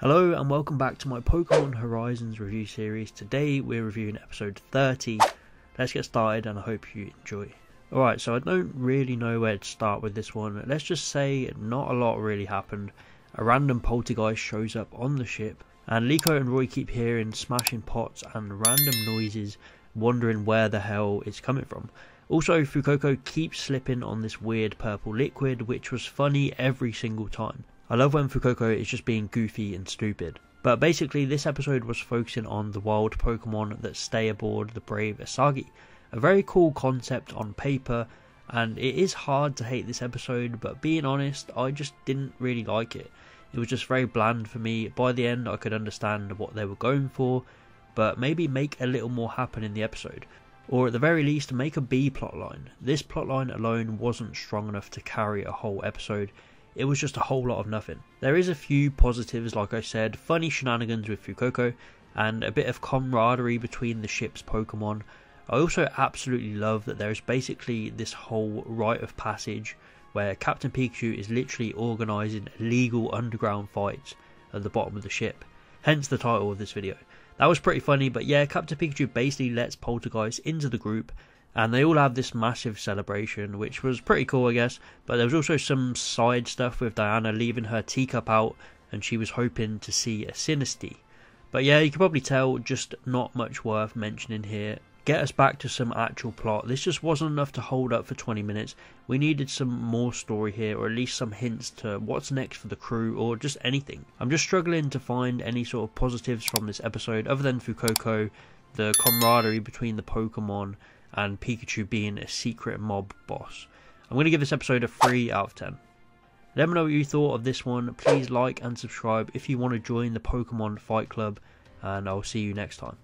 Hello and welcome back to my Pokemon Horizons review series. Today we're reviewing episode 30. Let's get started and I hope you enjoy. Alright, so I don't really know where to start with this one. Let's just say not a lot really happened. A random poltergeist shows up on the ship and Liko and Roy keep hearing smashing pots and random noises, wondering where the hell it's coming from. Also, Fuecoco keeps slipping on this weird purple liquid, which was funny every single time. I love when Fuecoco is just being goofy and stupid. But basically this episode was focusing on the wild Pokemon that stay aboard the brave Asagi. A very cool concept on paper, and it is hard to hate this episode, but being honest, I just didn't really like it. It was just very bland for me. By the end I could understand what they were going for, but maybe make a little more happen in the episode. Or at the very least make a B plotline. This plotline alone wasn't strong enough to carry a whole episode. It was just a whole lot of nothing. There is a few positives, like I said, funny shenanigans with Fuecoco, and a bit of camaraderie between the ship's Pokemon. I also absolutely love that there is basically this whole rite of passage where Captain Pikachu is literally organising illegal underground fights at the bottom of the ship, hence the title of this video. That was pretty funny, but yeah, Captain Pikachu basically lets Polteageist into the group, and they all have this massive celebration, which was pretty cool I guess. But there was also some side stuff with Diana leaving her teacup out and she was hoping to see a Sinistea. But yeah, you can probably tell, just not much worth mentioning here. Get us back to some actual plot. This just wasn't enough to hold up for 20 minutes. We needed some more story here, or at least some hints to what's next for the crew, or just anything. I'm just struggling to find any sort of positives from this episode other than Fuecoco, the camaraderie between the Pokemon, and Pikachu being a secret mob boss. I'm going to give this episode a 3 out of 10. Let me know what you thought of this one. Please like and subscribe if you want to join the Pokemon Fight Club, and I'll see you next time.